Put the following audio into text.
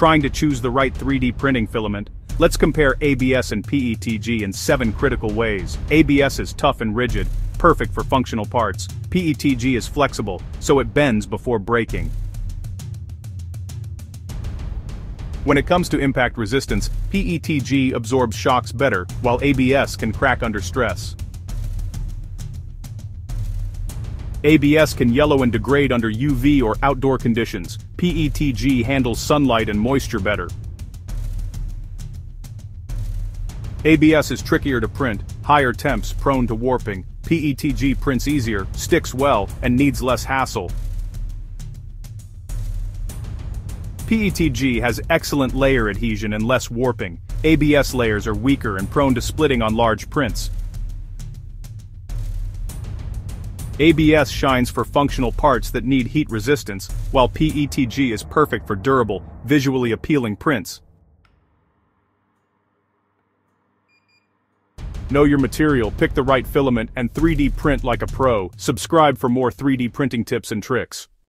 trying to choose the right 3D printing filament, let's compare ABS and PETG in 7 critical ways. ABS is tough and rigid, perfect for functional parts. PETG is flexible, so it bends before breaking. When it comes to impact resistance, PETG absorbs shocks better, while ABS can crack under stress. ABS can yellow and degrade under UV or outdoor conditions. PETG handles sunlight and moisture better. ABS is trickier to print, higher temps, prone to warping. PETG prints easier, sticks well, and needs less hassle. PETG has excellent layer adhesion and less warping. ABS layers are weaker and prone to splitting on large prints. ABS shines for functional parts that need heat resistance, while PETG is perfect for durable, visually appealing prints. Know your material, pick the right filament, and 3D print like a pro. Subscribe for more 3D printing tips and tricks.